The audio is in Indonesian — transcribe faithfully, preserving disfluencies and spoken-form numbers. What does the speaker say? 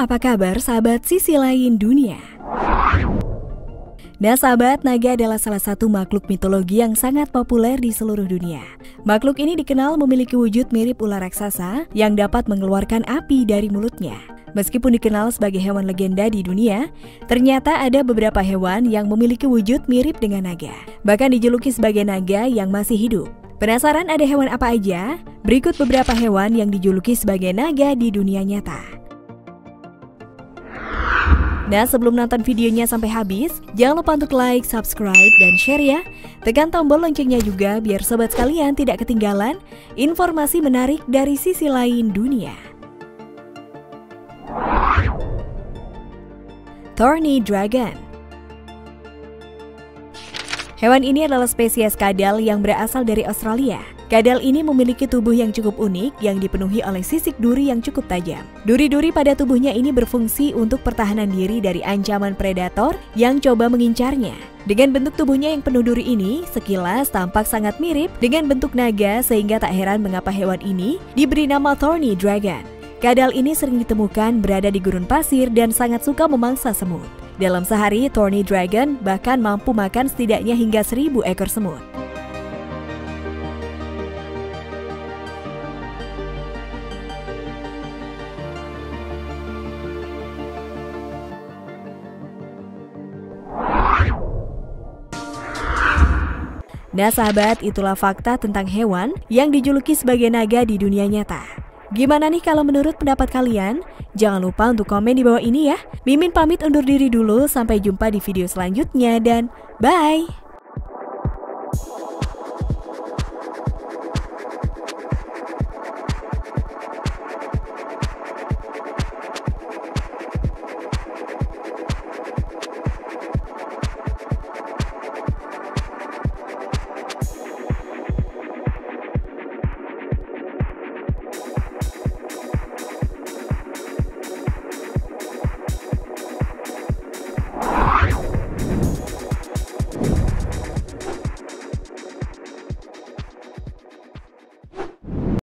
apa kabar sahabat sisi lain dunia? Nah sahabat, naga adalah salah satu makhluk mitologi yang sangat populer di seluruh dunia. Makhluk ini dikenal memiliki wujud mirip ular raksasa yang dapat mengeluarkan api dari mulutnya. Meskipun dikenal sebagai hewan legenda di dunia, ternyata ada beberapa hewan yang memiliki wujud mirip dengan naga. Bahkan dijuluki sebagai naga yang masih hidup. Penasaran ada hewan apa aja? Berikut beberapa hewan yang dijuluki sebagai naga di dunia nyata. Nah, sebelum nonton videonya sampai habis, jangan lupa untuk like, subscribe, dan share ya. Tekan tombol loncengnya juga biar sobat sekalian tidak ketinggalan informasi menarik dari sisi lain dunia. Thorny Dragon. Hewan ini adalah spesies kadal yang berasal dari Australia. Kadal ini memiliki tubuh yang cukup unik yang dipenuhi oleh sisik duri yang cukup tajam. Duri-duri pada tubuhnya ini berfungsi untuk pertahanan diri dari ancaman predator yang coba mengincarnya. Dengan bentuk tubuhnya yang penuh duri ini, sekilas tampak sangat mirip dengan bentuk naga sehingga tak heran mengapa hewan ini diberi nama Thorny Dragon. Kadal ini sering ditemukan berada di gurun pasir dan sangat suka memangsa semut. Dalam sehari, Thorny Dragon bahkan mampu makan setidaknya hingga seribu ekor semut. Nah sahabat, itulah fakta tentang hewan yang dijuluki sebagai naga di dunia nyata. Gimana nih kalau menurut pendapat kalian? Jangan lupa untuk komen di bawah ini ya. Mimin pamit undur diri dulu, sampai jumpa di video selanjutnya dan bye!